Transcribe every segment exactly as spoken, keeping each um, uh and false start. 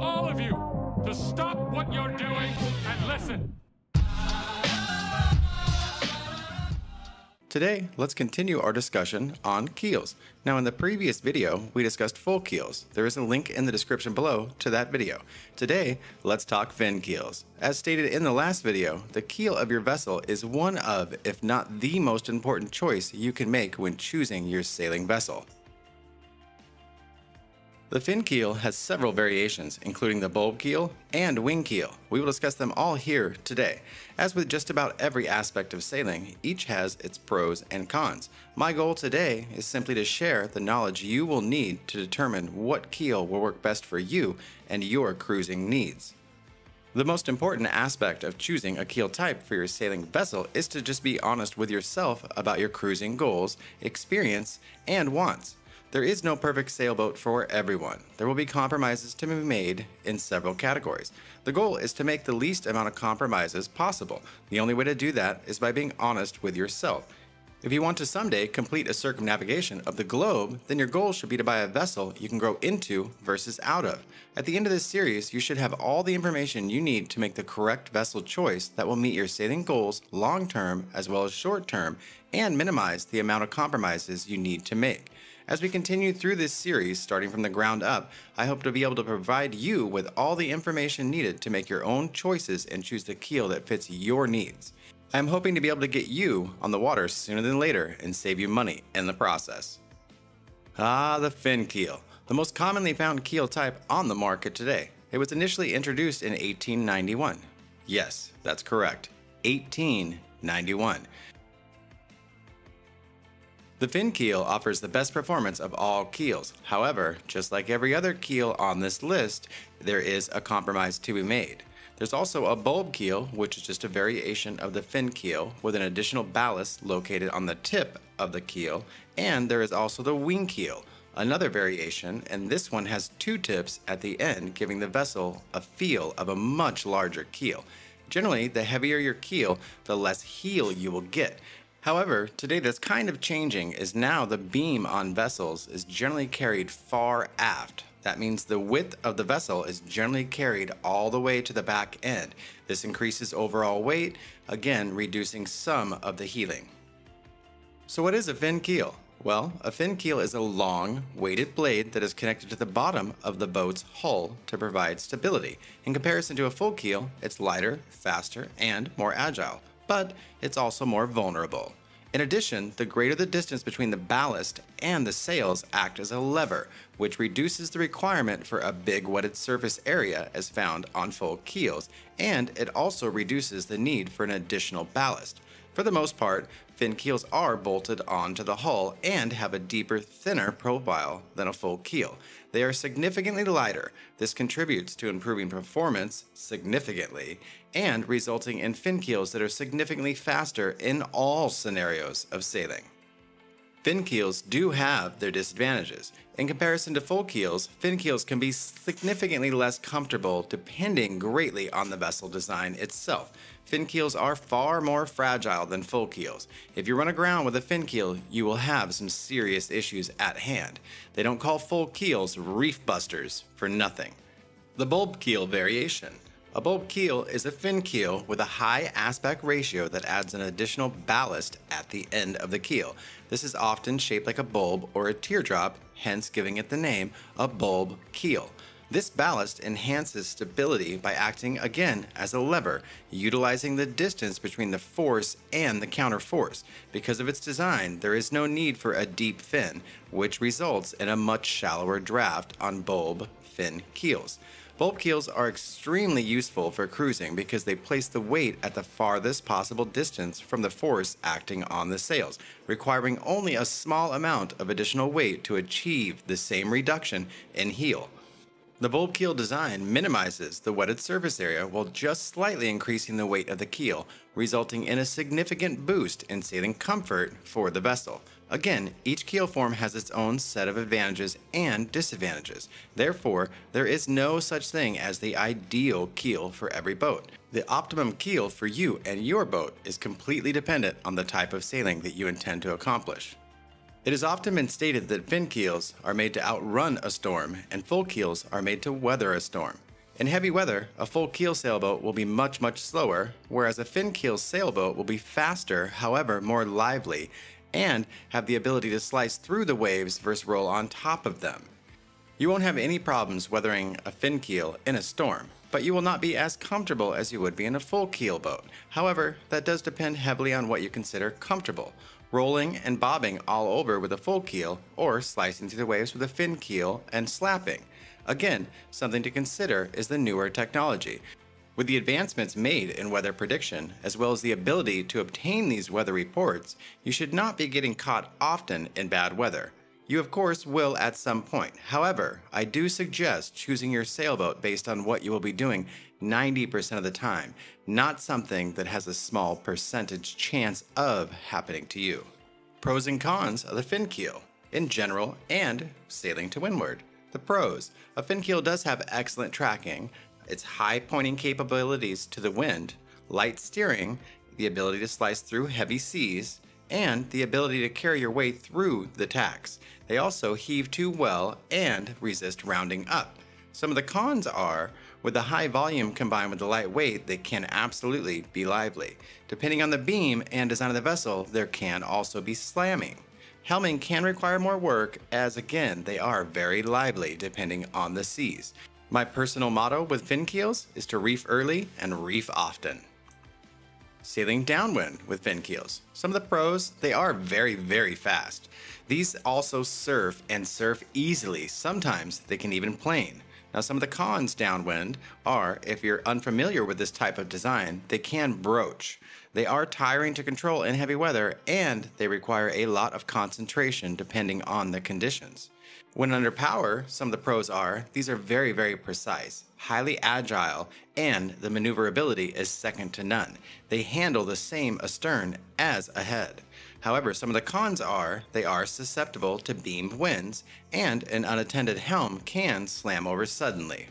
all of you to stop what you're doing and listen. Today, let's continue our discussion on keels. Now, in the previous video, we discussed full keels. There is a link in the description below to that video. Today, let's talk fin keels. As stated in the last video, the keel of your vessel is one of, if not the most important choice you can make when choosing your sailing vessel. The fin keel has several variations, including the bulb keel and wing keel. We will discuss them all here today. As with just about every aspect of sailing, each has its pros and cons. My goal today is simply to share the knowledge you will need to determine what keel will work best for you and your cruising needs. The most important aspect of choosing a keel type for your sailing vessel is to just be honest with yourself about your cruising goals, experience, and wants. There is no perfect sailboat for everyone. There will be compromises to be made in several categories. The goal is to make the least amount of compromises possible. The only way to do that is by being honest with yourself. If you want to someday complete a circumnavigation of the globe, then your goal should be to buy a vessel you can grow into versus out of. At the end of this series, you should have all the information you need to make the correct vessel choice that will meet your sailing goals long-term as well as short-term and minimize the amount of compromises you need to make. As we continue through this series, starting from the ground up, I hope to be able to provide you with all the information needed to make your own choices and choose the keel that fits your needs. I am hoping to be able to get you on the water sooner than later and save you money in the process. Ah, the fin keel, the most commonly found keel type on the market today. It was initially introduced in eighteen ninety-one. Yes, that's correct, eighteen ninety-one. The fin keel offers the best performance of all keels. However, just like every other keel on this list, there is a compromise to be made. There's also a bulb keel, which is just a variation of the fin keel with an additional ballast located on the tip of the keel, and there is also the wing keel, another variation, and this one has two tips at the end, giving the vessel a feel of a much larger keel. Generally, the heavier your keel, the less heel you will get. However, today that's kind of changing, as now the beam on vessels is generally carried far aft. That means the width of the vessel is generally carried all the way to the back end. This increases overall weight, again reducing some of the heeling. So what is a fin keel? Well, a fin keel is a long, weighted blade that is connected to the bottom of the boat's hull to provide stability. In comparison to a full keel, it's lighter, faster, and more agile, but it's also more vulnerable. In addition, the greater the distance between the ballast and the sails act as a lever, which reduces the requirement for a big wetted surface area as found on full keels, and it also reduces the need for an additional ballast. For the most part, fin keels are bolted onto the hull and have a deeper, thinner profile than a full keel. They are significantly lighter. This contributes to improving performance significantly and resulting in fin keels that are significantly faster in all scenarios of sailing. Fin keels do have their disadvantages. In comparison to full keels, fin keels can be significantly less comfortable depending greatly on the vessel design itself. Fin keels are far more fragile than full keels. If you run aground with a fin keel, you will have some serious issues at hand. They don't call full keels reef busters for nothing. The bulb keel variation. A bulb keel is a fin keel with a high aspect ratio that adds an additional ballast at the end of the keel. This is often shaped like a bulb or a teardrop, hence giving it the name a bulb keel. This ballast enhances stability by acting again as a lever, utilizing the distance between the force and the counterforce. Because of its design, there is no need for a deep fin, which results in a much shallower draft on bulb fin keels. Bulb keels are extremely useful for cruising because they place the weight at the farthest possible distance from the force acting on the sails, requiring only a small amount of additional weight to achieve the same reduction in heel. The bulb keel design minimizes the wetted surface area while just slightly increasing the weight of the keel, resulting in a significant boost in sailing comfort for the vessel. Again, each keel form has its own set of advantages and disadvantages. Therefore, there is no such thing as the ideal keel for every boat. The optimum keel for you and your boat is completely dependent on the type of sailing that you intend to accomplish. It has often been stated that fin keels are made to outrun a storm and full keels are made to weather a storm. In heavy weather, a full keel sailboat will be much, much slower, whereas a fin keel sailboat will be faster, however, more lively, and have the ability to slice through the waves versus roll on top of them. You won't have any problems weathering a fin keel in a storm, but you will not be as comfortable as you would be in a full keel boat. However, that does depend heavily on what you consider comfortable. Rolling and bobbing all over with a full keel, or slicing through the waves with a fin keel and slapping. Again, something to consider is the newer technology. With the advancements made in weather prediction, as well as the ability to obtain these weather reports, you should not be getting caught often in bad weather. You of course will at some point. However, I do suggest choosing your sailboat based on what you will be doing ninety percent of the time, not something that has a small percentage chance of happening to you. Pros and cons of the fin keel, in general and sailing to windward. The pros, a fin keel does have excellent tracking, its high pointing capabilities to the wind, light steering, the ability to slice through heavy seas, and the ability to carry your way through the tacks. They also heave to well and resist rounding up. Some of the cons are, with the high volume combined with the light weight, they can absolutely be lively. Depending on the beam and design of the vessel, there can also be slamming. Helming can require more work, as again, they are very lively depending on the seas. My personal motto with fin keels is to reef early and reef often. Sailing downwind with fin keels. Some of the pros, they are very, very fast. These also surf and surf easily. Sometimes they can even plane. Now some of the cons downwind are, if you're unfamiliar with this type of design, they can broach. They are tiring to control in heavy weather and they require a lot of concentration depending on the conditions. When under power, some of the pros are, these are very, very precise, highly agile, and the maneuverability is second to none. They handle the same astern as ahead. However, some of the cons are, they are susceptible to beam winds, and an unattended helm can slam over suddenly.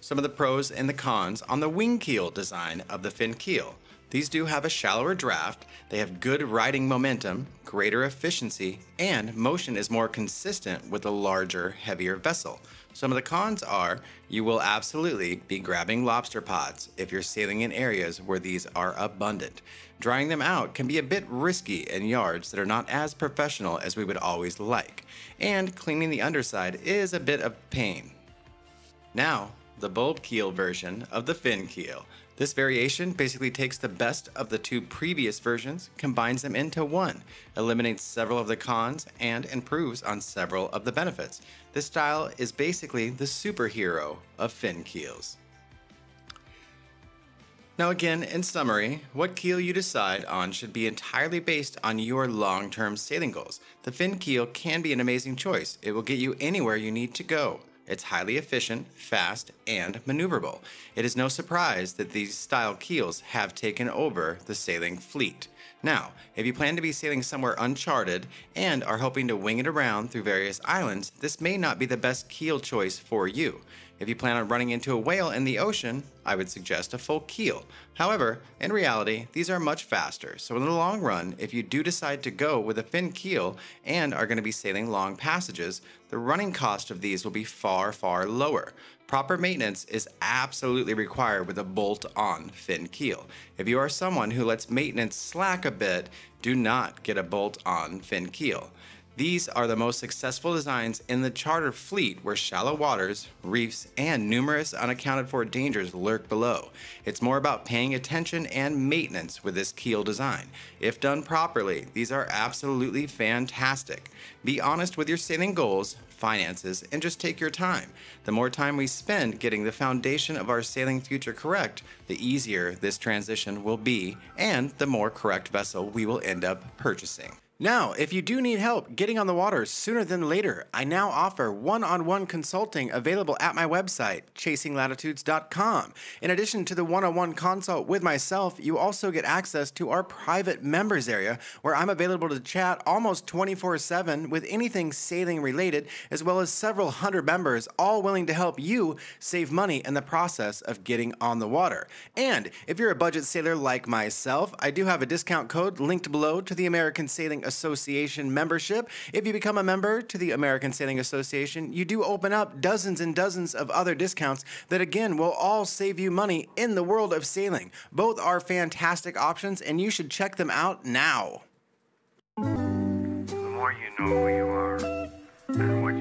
Some of the pros and the cons on the wing keel design of the fin keel. These do have a shallower draft, they have good riding momentum, greater efficiency, and motion is more consistent with a larger, heavier vessel. Some of the cons are, you will absolutely be grabbing lobster pods if you're sailing in areas where these are abundant. Drying them out can be a bit risky in yards that are not as professional as we would always like, and cleaning the underside is a bit of pain. Now, the bulb keel version of the fin keel. This variation basically takes the best of the two previous versions, combines them into one, eliminates several of the cons, and improves on several of the benefits. This style is basically the superhero of fin keels. Now again, in summary, what keel you decide on should be entirely based on your long-term sailing goals. The fin keel can be an amazing choice. It will get you anywhere you need to go. It's highly efficient, fast, and maneuverable. It is no surprise that these style keels have taken over the sailing fleet. Now, if you plan to be sailing somewhere uncharted and are hoping to wing it around through various islands, this may not be the best keel choice for you. If you plan on running into a whale in the ocean, I would suggest a full keel. However, in reality, these are much faster, so in the long run, if you do decide to go with a fin keel and are going to be sailing long passages, the running cost of these will be far, far lower. Proper maintenance is absolutely required with a bolt-on fin keel. If you are someone who lets maintenance slack a bit, do not get a bolt-on fin keel. These are the most successful designs in the charter fleet where shallow waters, reefs, and numerous unaccounted for dangers lurk below. It's more about paying attention and maintenance with this keel design. If done properly, these are absolutely fantastic. Be honest with your sailing goals, finances, and just take your time. The more time we spend getting the foundation of our sailing future correct, the easier this transition will be and the more correct vessel we will end up purchasing. Now, if you do need help getting on the water sooner than later, I now offer one-on-one consulting available at my website, chasing latitudes dot com. In addition to the one-on-one consult with myself, you also get access to our private members area where I'm available to chat almost twenty-four seven with anything sailing related, as well as several hundred members all willing to help you save money in the process of getting on the water. And if you're a budget sailor like myself, I do have a discount code linked below to the American Sailing Association Association membership. If you become a member to the American Sailing Association, you do open up dozens and dozens of other discounts that, again, will all save you money in the world of sailing. Both are fantastic options, and you should check them out now. The more you know who you are and what